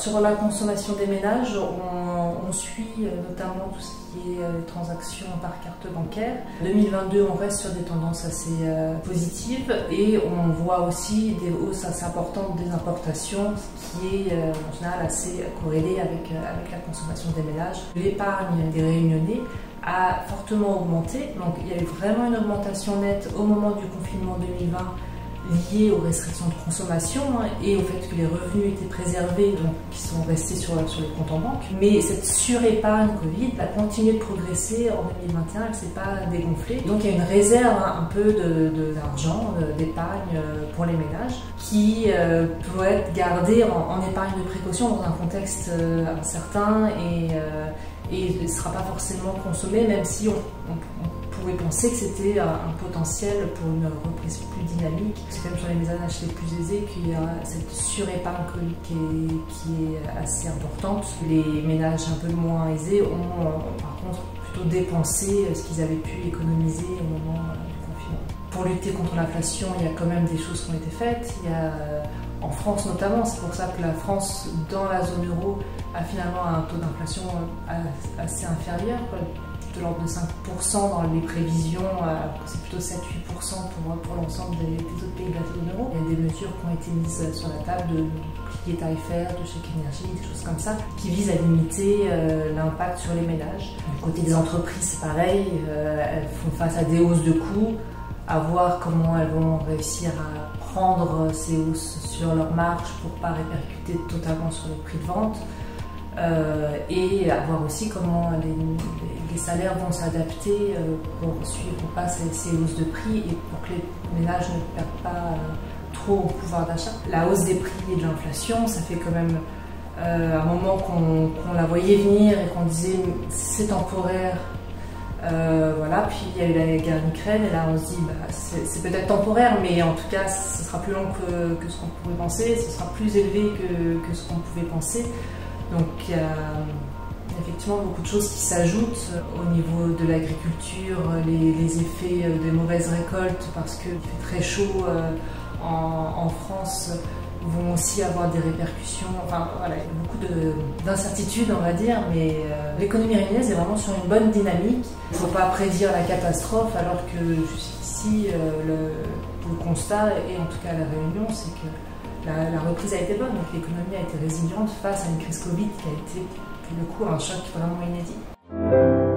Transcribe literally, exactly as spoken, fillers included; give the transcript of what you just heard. Sur la consommation des ménages, on, on suit notamment tout ce qui est transactions par carte bancaire. deux mille vingt-deux, on reste sur des tendances assez positives et on voit aussi des hausses assez importantes des importations, ce qui est en général assez corrélé avec, avec la consommation des ménages. L'épargne des Réunionnais a fortement augmenté, donc il y a eu vraiment une augmentation nette au moment du confinement deux mille vingt. Liées aux restrictions de consommation hein, et au fait que les revenus étaient préservés, donc qui sont restés sur, sur les comptes en banque. Mais cette surépargne Covid a continué de progresser en deux mille vingt et un, elle ne s'est pas dégonflée. Donc il y a une réserve hein, un peu d'argent, d'épargne pour les ménages qui euh, peut être gardée en, en épargne de précaution dans un contexte euh, incertain et, euh, et ne sera pas forcément consommée, même si on, on, on On pouvait penser que c'était un potentiel pour une reprise plus dynamique. C'est quand même sur les ménages les plus aisés qu'il y a cette surépargne qui est, qui est assez importante. Les ménages un peu moins aisés ont par contre plutôt dépensé ce qu'ils avaient pu économiser au moment du confinement. Pour lutter contre l'inflation, il y a quand même des choses qui ont été faites. Il y a, en France notamment, c'est pour ça que la France, dans la zone euro, a finalement un taux d'inflation assez inférieur, de l'ordre de cinq pour cent dans les prévisions, c'est plutôt sept à huit pour cent pour, pour l'ensemble des, des autres pays de la zone euro. Il y a des mesures qui ont été mises sur la table de bouclier tarifaire, de chèque énergie, des choses comme ça, qui visent à limiter euh, l'impact sur les ménages. Du côté des entreprises, c'est pareil, euh, elles font face à des hausses de coûts, à voir comment elles vont réussir à prendre ces hausses sur leur marge pour ne pas répercuter totalement sur le prix de vente. Euh, et à voir aussi comment les, les salaires vont s'adapter euh, pour suivre ou pas ces, ces hausses de prix et pour que les ménages ne perdent pas euh, trop au pouvoir d'achat. La hausse des prix et de l'inflation, ça fait quand même euh, un moment qu'on qu'on la voyait venir et qu'on disait c'est temporaire. Euh, voilà, puis il y a eu la guerre en Ukraine et là on se dit bah, c'est peut-être temporaire, mais en tout cas ce sera plus long que, que ce qu'on pouvait penser, ce sera plus élevé que, que ce qu'on pouvait penser. Donc il y a effectivement beaucoup de choses qui s'ajoutent au niveau de l'agriculture, les, les effets des mauvaises récoltes parce qu'il fait très chaud en, en France vont aussi avoir des répercussions, enfin voilà, beaucoup d'incertitudes on va dire, mais euh, l'économie réunionnaise est vraiment sur une bonne dynamique. Il ne faut pas prédire la catastrophe alors que jusqu'ici euh, le, le constat, et en tout cas la Réunion, c'est que La, la reprise a été bonne, donc l'économie a été résiliente face à une crise Covid qui a été, pour le coup, un choc vraiment inédit.